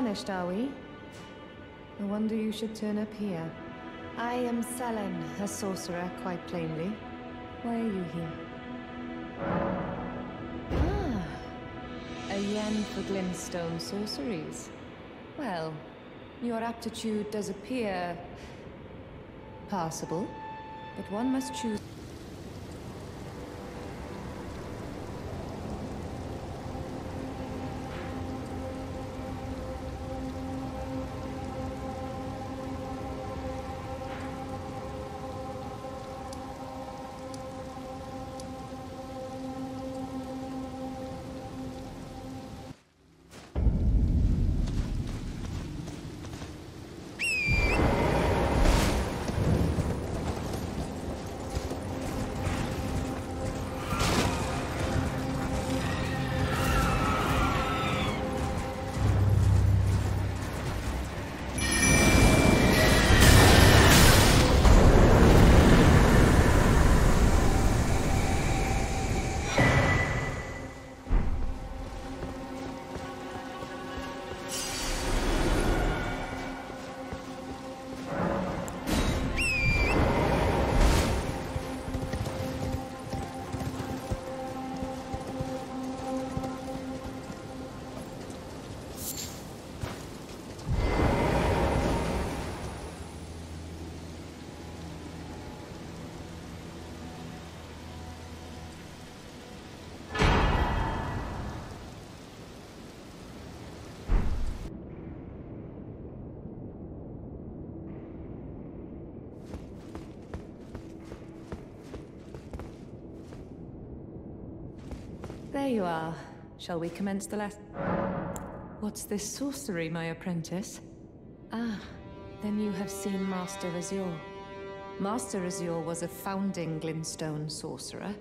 tarnished, are we? No wonder you should turn up here. I am Sellen, a sorcerer, quite plainly. Why are you here? Ah, a yen for glintstone sorceries. Well, your aptitude does appear passable, but one must choose. There you are. Shall we commence the lesson? What's this sorcery, my apprentice? Ah, then you have seen Master Azur. Master Azur was a founding glintstone sorcerer.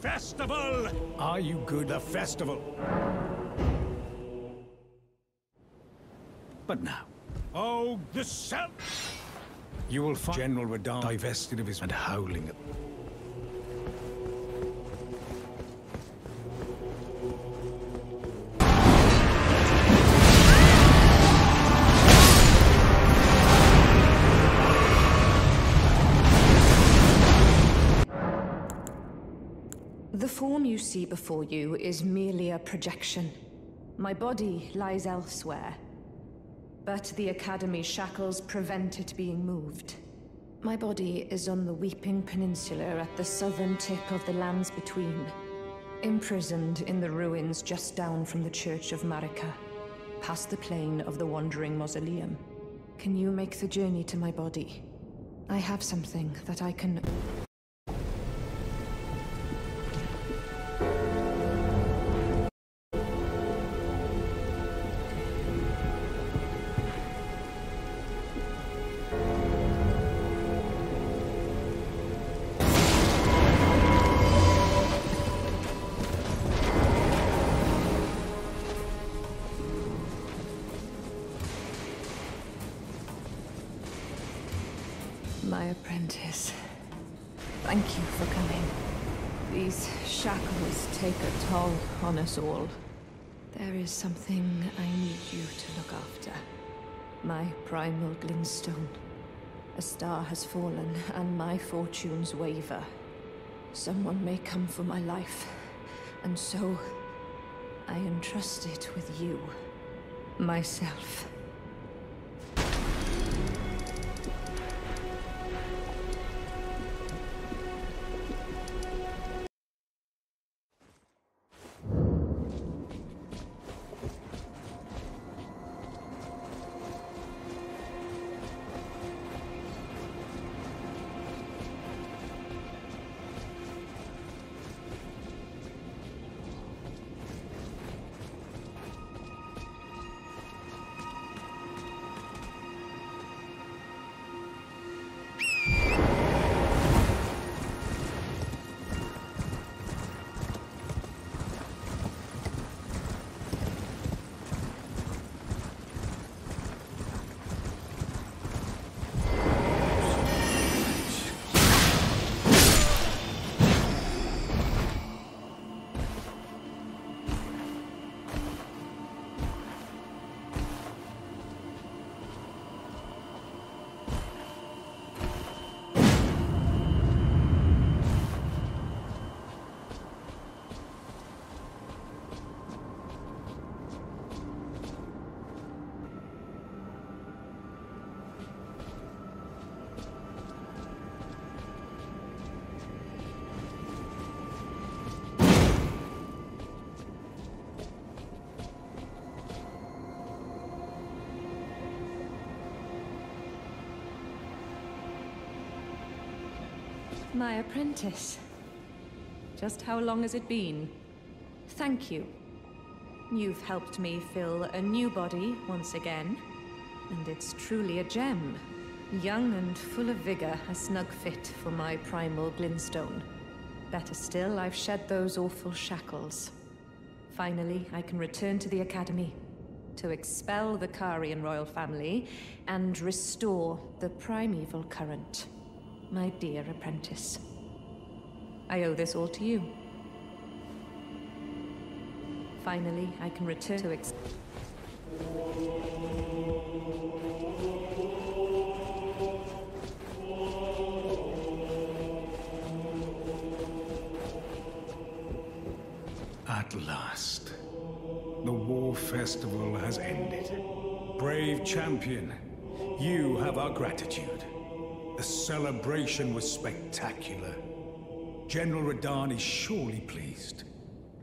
Festival! Are you good? The festival! But now... Oh, the Sell! You will find General Radahn divested of his... and howling at... The form you see before you is merely a projection. My body lies elsewhere, but the Academy's shackles prevent it being moved. My body is on the Weeping Peninsula at the southern tip of the Lands Between, imprisoned in the ruins just down from the Church of Marika, past the plain of the Wandering Mausoleum. Can you make the journey to my body? I have something that I can... My apprentice, thank you for coming. These shackles take a toll on us all. There is something I need you to look after. My primeval glintstone. A star has fallen and my fortunes waver. Someone may come for my life, and so I entrust it with you, myself. My apprentice. Just how long has it been? Thank you. You've helped me fill a new body once again, and it's truly a gem. Young and full of vigor, a snug fit for my primal glintstone. Better still, I've shed those awful shackles. Finally, I can return to the Academy, to expel the Carian royal family, and restore the primeval current. My dear apprentice, I owe this all to you. Finally, I can return to it. At last, the war festival has ended. Brave champion, you have our gratitude. The celebration was spectacular. General Radahn is surely pleased.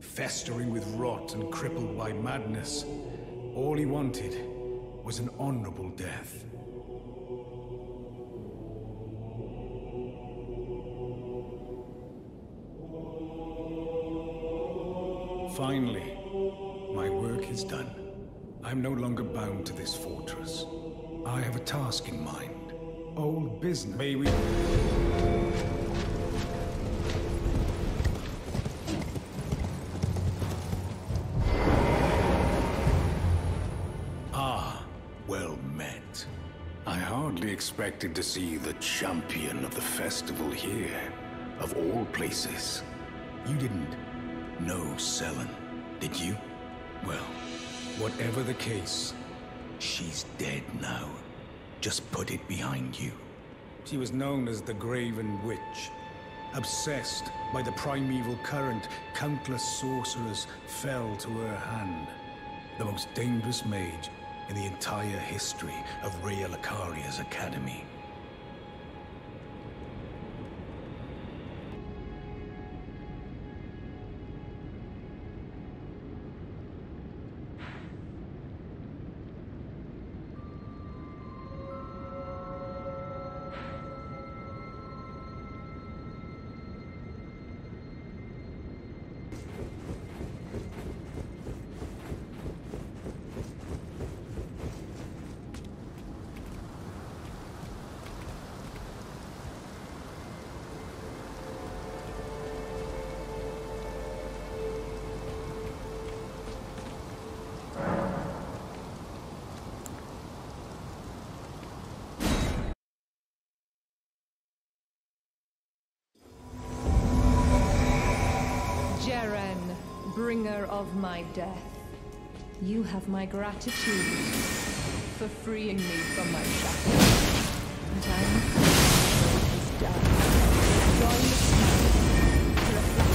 Festering with rot and crippled by madness, all he wanted was an honorable death. Finally, my work is done. I'm no longer bound to this fortress. I have a task in mind. Old business. May we... Ah, well met. I hardly expected to see the champion of the festival here, of all places. You didn't know Sellen, did you? Well, whatever the case, she's dead now. Just put it behind you. She was known as the Graven Witch, Obsessed by the primeval current, countless sorcerers fell to her hand. The most dangerous mage in the entire history of Rhea Lucaria's academy. Bringer of my death, you have my gratitude for freeing me from my shackles. But I am afraid it is done. Join the snow to reflect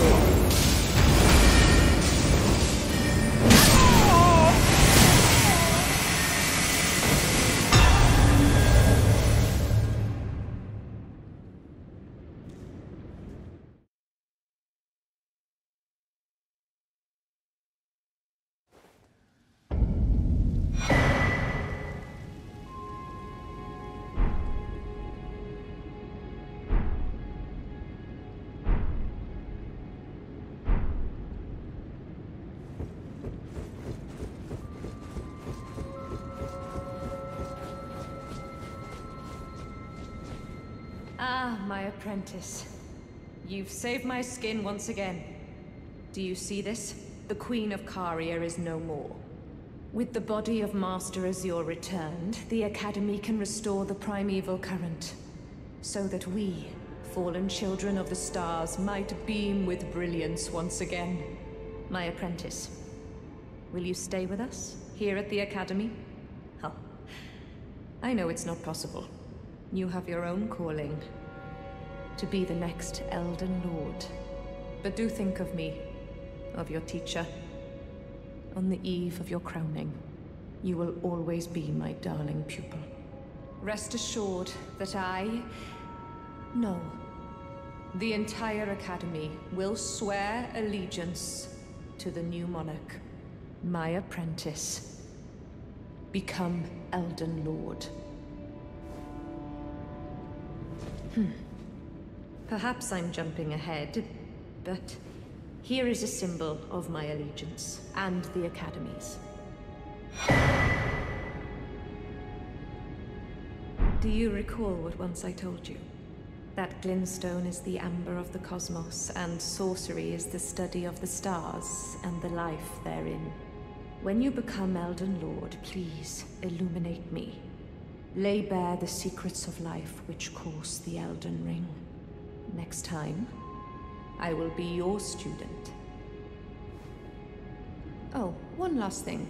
on your my apprentice. You've saved my skin once again. Do you see this? The Queen of Caria is no more. With the body of Master Azur returned, the Academy can restore the primeval current, so that we, fallen children of the stars, might beam with brilliance once again. My apprentice, will you stay with us, here at the Academy? Oh, I know it's not possible. You have your own calling. To be the next Elden Lord. But do think of me, of your teacher. On the eve of your crowning, you will always be my darling pupil. Rest assured that I... no. The entire Academy will swear allegiance to the new monarch. My apprentice. Become Elden Lord. Perhaps I'm jumping ahead, but here is a symbol of my allegiance, and the Academy's. Do you recall what once I told you? That glintstone is the amber of the cosmos, and sorcery is the study of the stars, and the life therein. When you become Elden Lord, please illuminate me. Lay bare the secrets of life which course the Elden Ring. Next time, I will be your student. Oh, one last thing.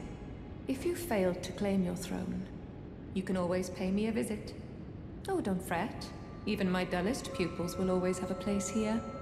If you failed to claim your throne, you can always pay me a visit. Oh, don't fret. Even my dullest pupils will always have a place here.